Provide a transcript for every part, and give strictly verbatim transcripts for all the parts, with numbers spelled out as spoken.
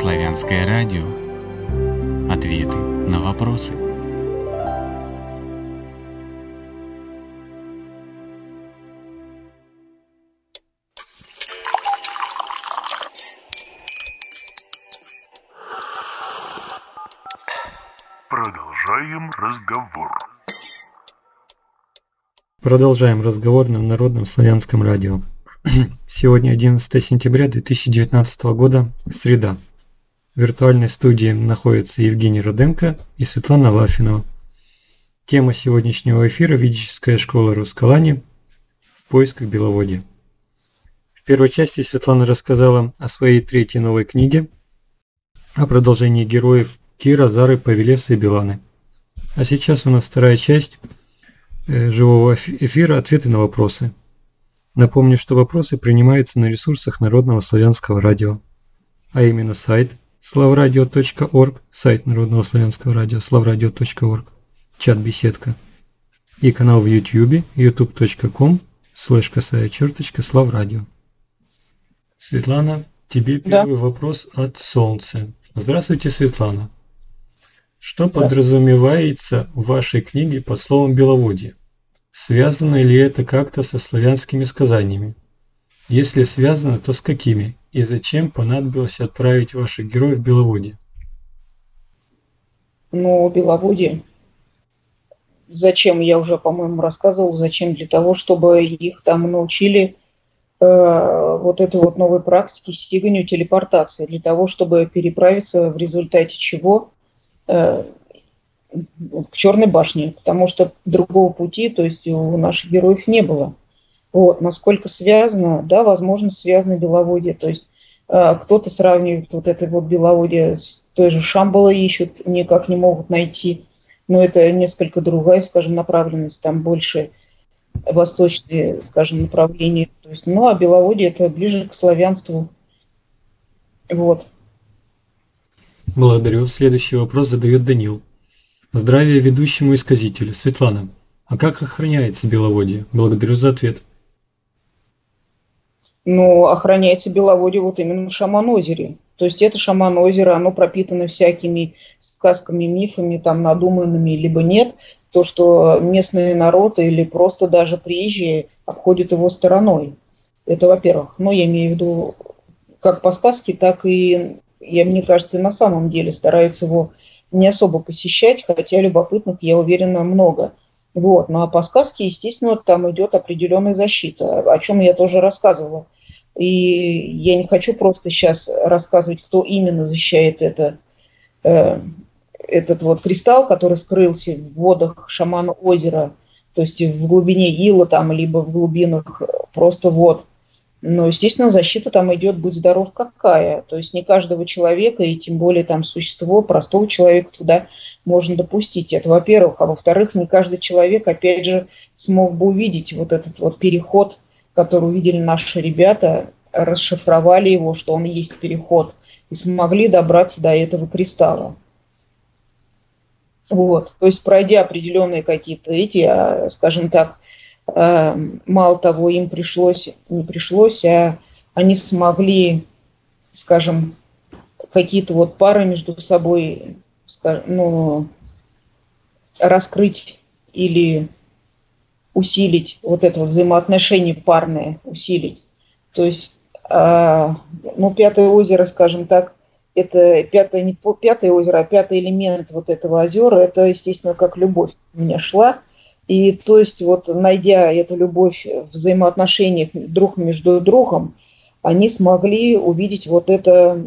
Славянское радио. Ответы на вопросы. Продолжаем разговор. Продолжаем разговор на Народном Славянском радио. Сегодня одиннадцатое сентября две тысячи девятнадцатого года, среда. В виртуальной студии находятся Евгений Роденко и Светлана Лафинова. Тема сегодняшнего эфира – Ведическая школа Русколани в поисках Беловодья. В первой части Светлана рассказала о своей третьей новой книге, о продолжении героев Кира, Зары, Павелевса и Беланы. А сейчас у нас вторая часть живого эфира – ответы на вопросы. Напомню, что вопросы принимаются на ресурсах Народного Славянского радио, а именно сайт славрадио точка орг, сайт Народного Славянского радио, славрадио точка орг, чат-беседка и канал в YouTube, ютуб точка ком слэш косая черточка славрадио. Светлана, тебе первый да. вопрос от Солнца. Здравствуйте, Светлана. Что подразумевается в вашей книге под словом «Беловодье»? Связано ли это как-то со славянскими сказаниями? Если связано, то с какими? И зачем понадобилось отправить ваших героев в Беловодье? Ну, Беловодье, зачем, я уже, по-моему, рассказывал, зачем? Для того, чтобы их там научили э, вот этой вот новой практике стиганию телепортации, для того, чтобы переправиться, в результате чего... Э, к Черной башне, потому что другого пути, то есть у наших героев не было. Вот, насколько связано, да, возможно, связано Беловодье, то есть э, кто-то сравнивает вот это вот Беловодье с той же Шамбалой, ищут, никак не могут найти, но это несколько другая, скажем, направленность, там больше восточные, скажем, направления, то есть, ну, а Беловодье это ближе к славянству, вот. Благодарю. Следующий вопрос задает Данил. Здравия ведущему исказителю. Светлана, а как охраняется Беловодье? Благодарю за ответ. Ну, охраняется Беловодье вот именно в Шаманозере. То есть это Шаманозеро, оно пропитано всякими сказками, мифами, там надуманными, либо нет. То, что местные народы или просто даже приезжие обходят его стороной. Это, во-первых. Но я имею в виду как по сказке, так и, я, мне кажется, на самом деле стараются его... не особо посещать, хотя любопытных, я уверена, много. Вот. Ну а по сказке, естественно, там идет определенная защита, о чем я тоже рассказывала. И я не хочу просто сейчас рассказывать, кто именно защищает это, э, этот вот кристалл, который скрылся в водах шамана озера, то есть в глубине ила там, либо в глубинах просто вод. Но, естественно, защита там идет, будь здоров, какая. То есть не каждого человека, и тем более там существо, простого человека туда можно допустить. Это, во-первых. А во-вторых, не каждый человек, опять же, смог бы увидеть вот этот вот переход, который увидели наши ребята, расшифровали его, что он и есть переход, и смогли добраться до этого кристалла. Вот. То есть пройдя определенные какие-то эти, скажем так, мало того, им пришлось, не пришлось, а они смогли, скажем, какие-то вот пары между собой, скажем, ну, раскрыть или усилить вот это вот взаимоотношение парное, усилить. То есть, ну, пятое озеро, скажем так, это пятое, не пятое озеро, а пятый элемент вот этого озера, это, естественно, как любовь у меня шла. И то есть вот найдя эту любовь в взаимоотношениях друг между другом, они смогли увидеть вот это,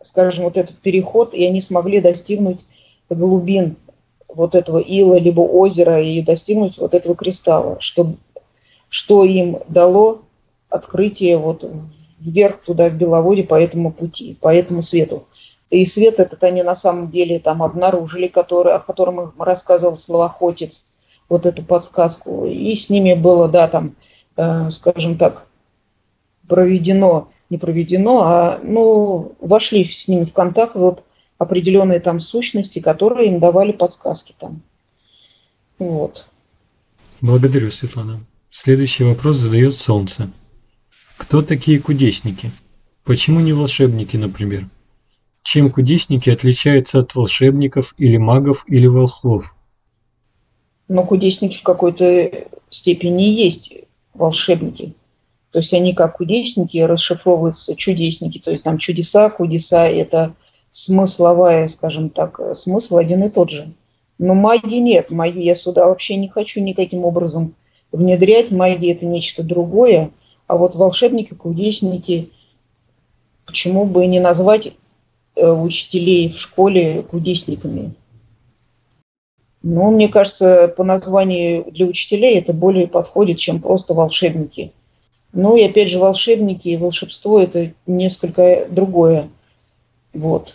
скажем, вот этот переход, и они смогли достигнуть глубин вот этого ила, либо озера, и достигнуть вот этого кристалла, что, что им дало открытие вот вверх туда, в Беловодье, по этому пути, по этому свету. И свет этот они на самом деле там обнаружили, который, о котором рассказывал словоохотец, вот эту подсказку, и с ними было, да, там, э, скажем так, проведено, не проведено, а, ну, вошли с ними в контакт вот определенные там сущности, которые им давали подсказки там, вот. Благодарю, Светлана. Следующий вопрос задает Солнце. Кто такие кудесники? Почему не волшебники, например? Чем кудесники отличаются от волшебников или магов или волхвов? Но кудесники в какой-то степени есть волшебники. То есть они как кудесники расшифровываются чудесники. То есть там чудеса, кудеса – это смысловая, скажем так, смысл один и тот же. Но магии нет. Магии я сюда вообще не хочу никаким образом внедрять. Магия – это нечто другое. А вот волшебники, кудесники, почему бы не назвать учителей в школе кудесниками? Ну, мне кажется, по названию для учителей это более подходит, чем просто волшебники. Ну и опять же, волшебники и волшебство – это несколько другое. Вот.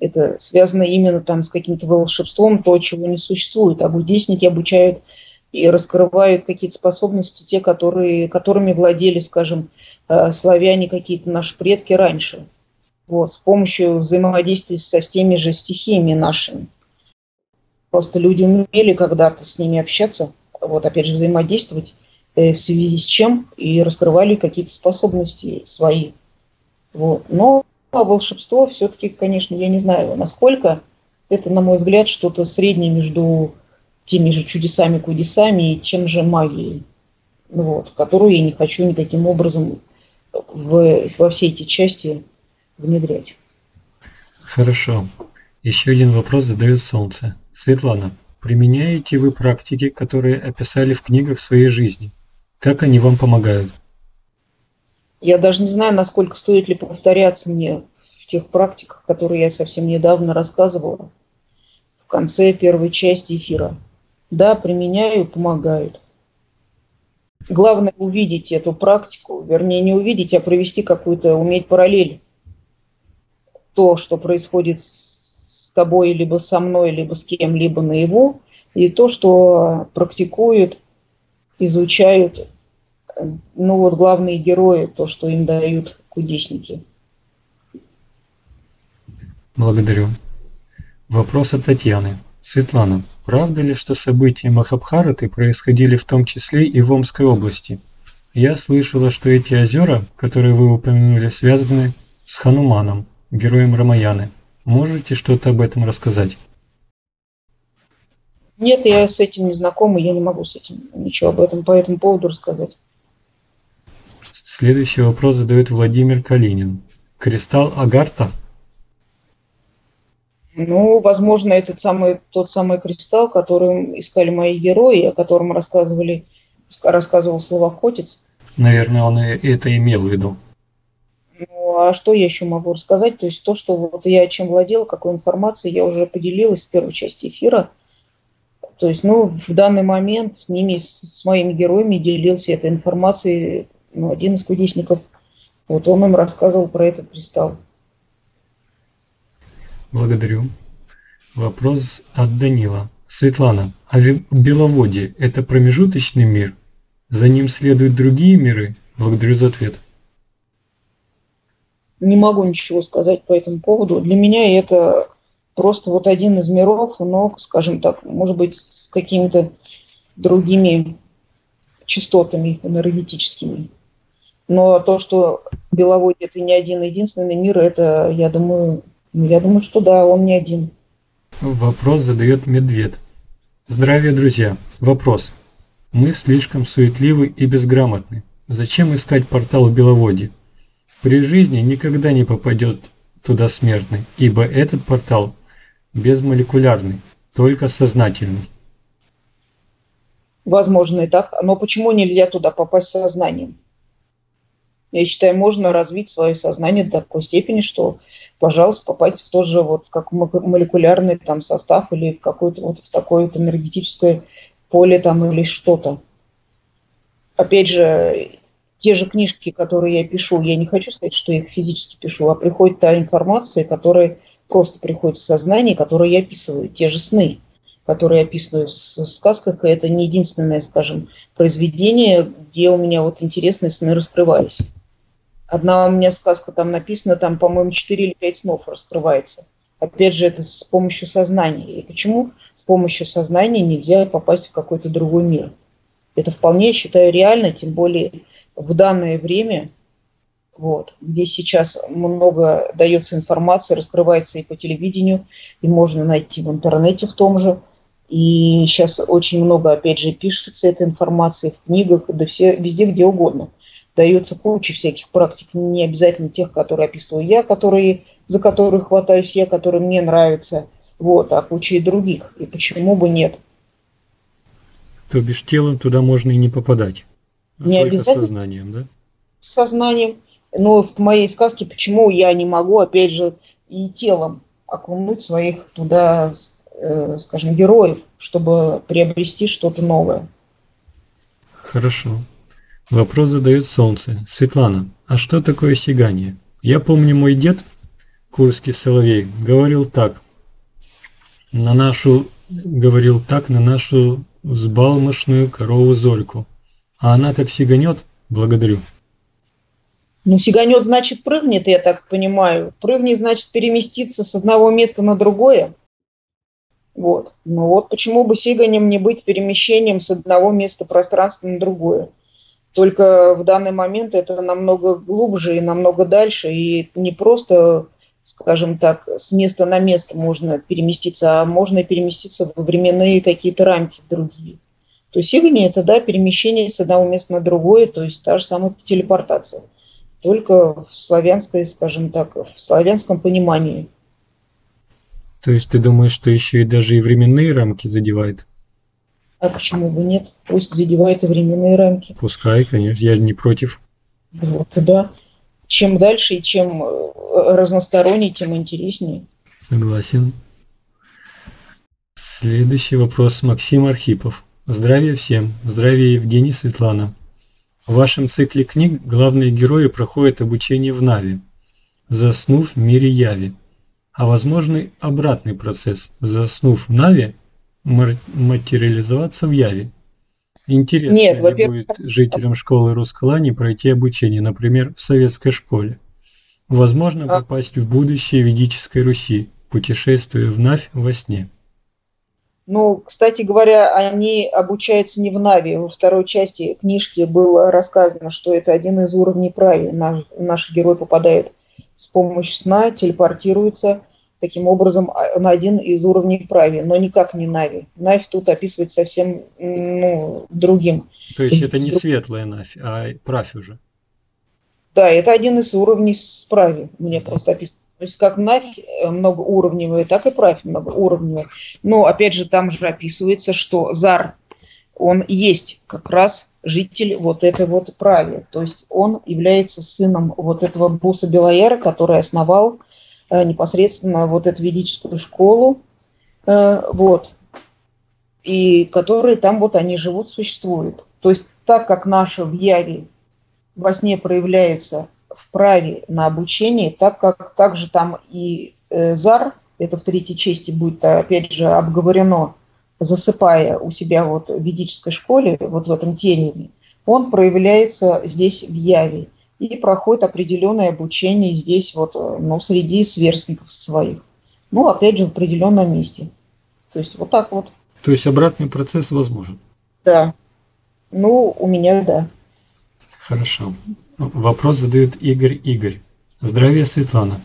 Это связано именно там с каким-то волшебством, то, чего не существует. А кудесники обучают и раскрывают какие-то способности, те, которые, которыми владели, скажем, славяне, какие-то наши предки раньше. Вот. С помощью взаимодействия со с теми же стихиями нашими. Просто люди умели когда-то с ними общаться, вот опять же взаимодействовать, э, в связи с чем, и раскрывали какие-то способности свои. Вот. Но волшебство все-таки, конечно, я не знаю, насколько. Это, на мой взгляд, что-то среднее между теми же чудесами-кудесами и тем же магией, вот, которую я не хочу никаким образом в, во все эти части внедрять. Хорошо. Еще один вопрос задает Солнце. Светлана, применяете вы практики, которые описали в книгах своей жизни? Как они вам помогают? Я даже не знаю, насколько стоит ли повторяться мне в тех практиках, которые я совсем недавно рассказывала в конце первой части эфира. Да, применяю, помогают. Главное увидеть эту практику, вернее не увидеть, а провести какую-то, уметь параллель. То, что происходит с тобой, либо со мной, либо с кем-либо наяву, и то, что практикуют, изучают, ну вот главные герои, то, что им дают кудесники. Благодарю. Вопрос от Татьяны. Светлана, правда ли, что события Махабхараты происходили в том числе и в Омской области? Я слышала, что эти озера, которые вы упомянули, связаны с Хануманом, героем Рамаяны. Можете что-то об этом рассказать? Нет, я с этим не знакома, я не могу с этим ничего об этом по этому поводу рассказать. Следующий вопрос задает Владимир Калинин. Кристалл Агарта? Ну, возможно, этот самый, тот самый кристалл, который искали мои герои, о котором рассказывали, рассказывал Словокотец. Наверное, он это имел в виду. Ну, а что я еще могу рассказать? То есть то, что вот я чем владела, какой информацией, я уже поделилась в первой части эфира. То есть, ну, в данный момент с ними, с, с моими героями делился этой информацией, ну, один из кудесников. Вот он им рассказывал про этот кристалл. Благодарю. Вопрос от Данила. Светлана, а Беловодье – это промежуточный мир? За ним следуют другие миры? Благодарю за ответ. Не могу ничего сказать по этому поводу. Для меня это просто вот один из миров, но, скажем так, может быть, с какими-то другими частотами энергетическими. Но то, что Беловодье – это не один-единственный мир, это, я думаю, я думаю, что да, он не один. Вопрос задает Медведь. Здравия, друзья. Вопрос. Мы слишком суетливы и безграмотны. Зачем искать портал в Беловодье? При жизни никогда не попадет туда смертный, ибо этот портал безмолекулярный, только сознательный. Возможно и так. Но почему нельзя туда попасть сознанием? Я считаю, можно развить свое сознание до такой степени, что, пожалуйста, попасть в тот же вот как молекулярный там состав или в какое-то вот в такое вот энергетическое поле там или что-то. Опять же, те же книжки, которые я пишу, я не хочу сказать, что я их физически пишу, а приходит та информация, которая просто приходит в сознание, которую я описываю. Те же сны, которые я описываю в сказках, это не единственное, скажем, произведение, где у меня вот интересные сны раскрывались. Одна у меня сказка там написана, там, по-моему, четыре или пять снов раскрывается. Опять же, это с помощью сознания. И почему с помощью сознания нельзя попасть в какой-то другой мир? Это вполне, я считаю, реально, тем более в данное время Вот, где сейчас много дается информации, раскрывается и по телевидению, и можно найти в интернете в том же. И сейчас очень много, опять же, пишется этой информации в книгах, да все, везде, где угодно. Дается куча всяких практик, не обязательно тех, которые описываю я, которые, за которые хватаюсь я, которые мне нравятся, вот, а куча и других. И почему бы нет? То бишь телом туда можно и не попадать, а не только обязательно сознанием, да? Сознанием. Но в моей сказке почему я не могу, опять же, и телом окунуть своих туда, э, скажем, героев, чтобы приобрести что-то новое. Хорошо. Вопрос задает Солнце. Светлана, а что такое сигание? Я помню, мой дед, курский соловей, говорил так. На нашу, говорил так, на нашу взбалмошную корову Зорьку. А она как сиганет, благодарю. Ну, сиганет, значит, прыгнет, я так понимаю. Прыгнет, значит, переместиться с одного места на другое. Вот. Ну вот почему бы сиганем не быть перемещением с одного места пространства на другое. Только в данный момент это намного глубже и намного дальше. И не просто, скажем так, с места на место можно переместиться, а можно переместиться во временные какие-то рамки другие. То есть сигание – это, да, перемещение с одного места на другое, то есть та же самая телепортация. Только в славянской, скажем так, в славянском понимании. То есть ты думаешь, что еще и даже и временные рамки задевает? А почему бы нет? Пусть задевает и временные рамки. Пускай, конечно, я не против. Вот, да. Чем дальше и чем разностороннее, тем интереснее. Согласен. Следующий вопрос. Максим Архипов. Здравия всем. Здравия, Евгений, Светлана. В вашем цикле книг главные герои проходят обучение в Нави, заснув в мире Яви. А возможный обратный процесс, заснув в Нави, материализоваться в Яви. Интересно, нет, ли будет жителям школы Русколани пройти обучение, например, в советской школе? Возможно, а... попасть в будущее Ведической Руси, путешествуя в Навь во сне. Ну, кстати говоря, они обучаются не в Нави. Во второй части книжки было рассказано, что это один из уровней прави. Наш, наш герой попадает с помощью сна, телепортируется таким образом на один из уровней прави, но никак не Нави. Навь тут описывает совсем ну, другим. То есть это не светлая Навь, а правь уже? Да, это один из уровней с прави, мне просто описано. То есть как Навь многоуровневая, так и правь многоуровневая. Но опять же там же описывается, что Зар, он есть как раз житель вот этой вот прави. То есть он является сыном вот этого Буса Белояра, который основал э, непосредственно вот эту ведическую школу. Э, вот. И которые там вот они живут, существуют. То есть так как наши в Яве во сне проявляются в праве на обучение, так как также там и э, Зар, это в третьей части будет опять же обговорено, засыпая у себя вот в ведической школе, вот в этом тереме, он проявляется здесь в Яве и проходит определенное обучение здесь вот, ну, среди сверстников своих. Ну, опять же, в определенном месте. То есть вот так вот. То есть обратный процесс возможен? Да. Ну, у меня да. Хорошо. Вопрос задает Игорь Игорь. Здравия, Светлана.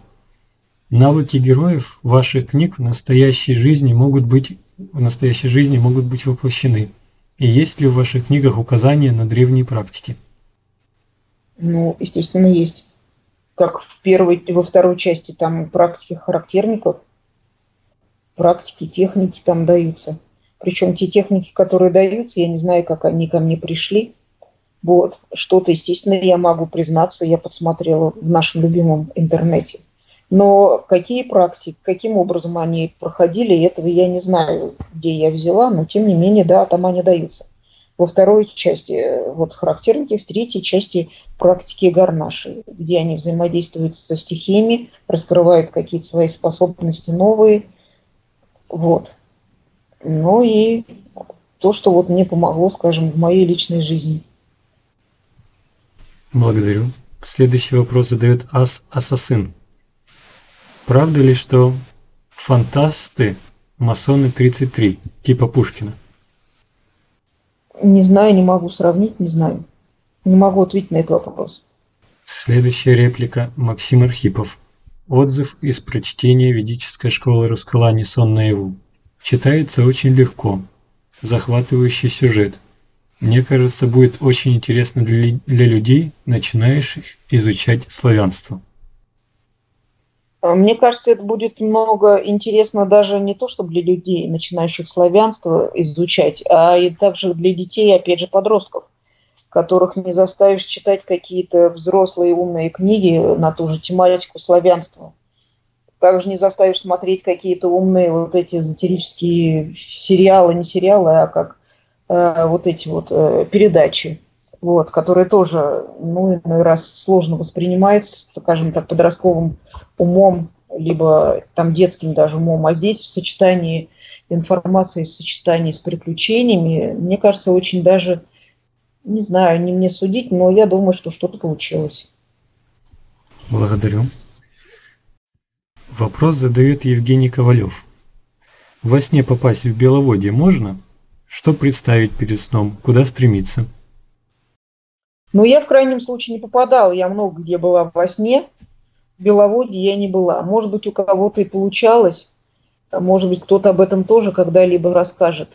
Навыки героев ваших книг в настоящей жизни могут быть, в настоящей жизни могут быть воплощены. И есть ли в ваших книгах указания на древние практики? Ну, естественно, есть. Как в первой, во второй части там практики характерников, практики, техники там даются. Причем те техники, которые даются, я не знаю, как они ко мне пришли. Вот, что-то, естественно, я могу признаться, я подсмотрела в нашем любимом интернете. Но какие практики, каким образом они проходили, этого я не знаю, где я взяла, но тем не менее, да, там они даются. Во второй части вот характерники, в третьей части практики гарнаши, где они взаимодействуют со стихиями, раскрывают какие-то свои способности новые. Вот. Ну и то, что вот мне помогло, скажем, в моей личной жизни. Благодарю. Следующий вопрос задает Ас-Ассасин. Правда ли, что фантасты масоны тридцать три, типа Пушкина? Не знаю, не могу сравнить, не знаю. Не могу ответить на этот вопрос. Следующая реплика. Максим Архипов. Отзыв из прочтения «Ведической школы Русколани. Сон наяву». Читается очень легко. Захватывающий сюжет. Мне кажется, будет очень интересно для, для людей, начинающих изучать славянство. Мне кажется, это будет много интересно даже не то, чтобы для людей, начинающих славянство изучать, а и также для детей, опять же, подростков, которых не заставишь читать какие-то взрослые умные книги на ту же тематику славянства. Также не заставишь смотреть какие-то умные вот эти эзотерические сериалы, не сериалы, а как э, вот эти вот э, передачи, вот, которые тоже, ну, иной раз сложно воспринимаются, скажем так, подростковым умом, либо там детским даже умом, а здесь в сочетании информации, в сочетании с приключениями, мне кажется, очень даже, не знаю, не мне судить, но я думаю, что что-то получилось. Благодарю. Вопрос задает Евгений Ковалев. Во сне попасть в Беловодье можно? Что представить перед сном? Куда стремиться? Ну, я в крайнем случае не попадала. Я много где была во сне. В Беловодье я не была. Может быть, у кого-то и получалось. Может быть, кто-то об этом тоже когда-либо расскажет.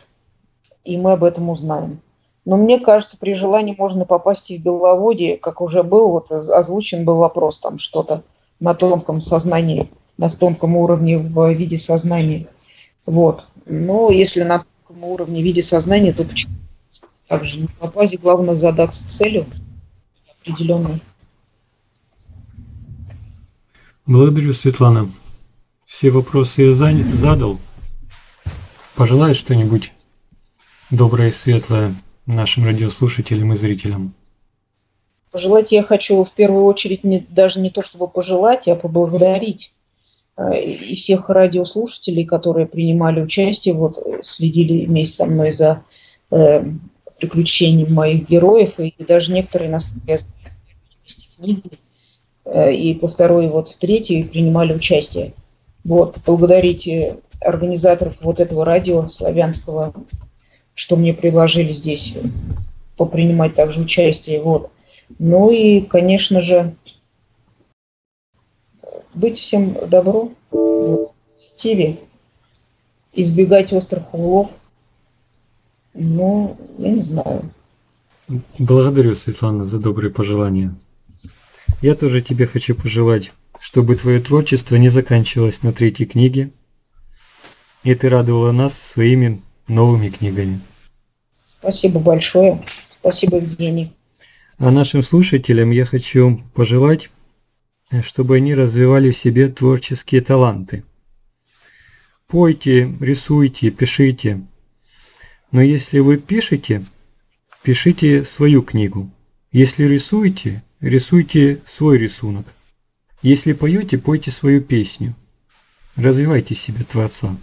И мы об этом узнаем. Но мне кажется, при желании можно попасть и в Беловодье, как уже был, вот озвучен был вопрос, там что-то на тонком сознании, на тонком уровне в виде сознания. Вот. Но если на тонком уровне в виде сознания, то почему также не попасть? Главное задаться целью определенной. Благодарю, Светлана. Все вопросы я задал. Пожелаю что-нибудь доброе и светлое нашим радиослушателям и зрителям. Пожелать я хочу в первую очередь не, даже не то, чтобы пожелать, а поблагодарить и всех радиослушателей, которые принимали участие, вот, следили вместе со мной за э, приключениями моих героев, и даже некоторые, насколько я знаю, в книге, э, и по второй, вот в третьей принимали участие. Вот, поблагодарить организаторов вот этого радио славянского, что мне предложили здесь попринимать также участие. Вот. Ну и, конечно же, быть всем добро, вот, позитиве, избегать острых углов. Ну, я не знаю. Благодарю, Светлана, за добрые пожелания. Я тоже тебе хочу пожелать, чтобы твое творчество не заканчивалось на третьей книге, и ты радовала нас своими новыми книгами. Спасибо большое. Спасибо, Евгений. А нашим слушателям я хочу пожелать, чтобы они развивали в себе творческие таланты. Пойте, рисуйте, пишите. Но если вы пишете, пишите свою книгу. Если рисуете, рисуйте свой рисунок. Если поете, пойте свою песню. Развивайте себе творца.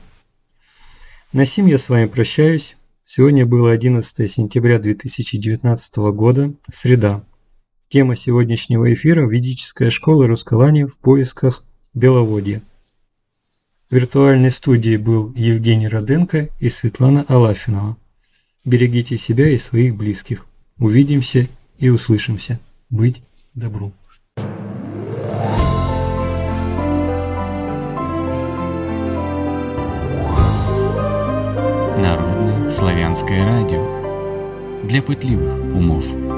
На сим я с вами прощаюсь. Сегодня было одиннадцатое сентября две тысячи девятнадцатого года, среда. Тема сегодняшнего эфира – «Ведическая школа Русколани в поисках Беловодья». В виртуальной студии был Евгений Роденко и Светлана Лафинова. Берегите себя и своих близких. Увидимся и услышимся. Быть добру. Народное славянское радио для пытливых умов.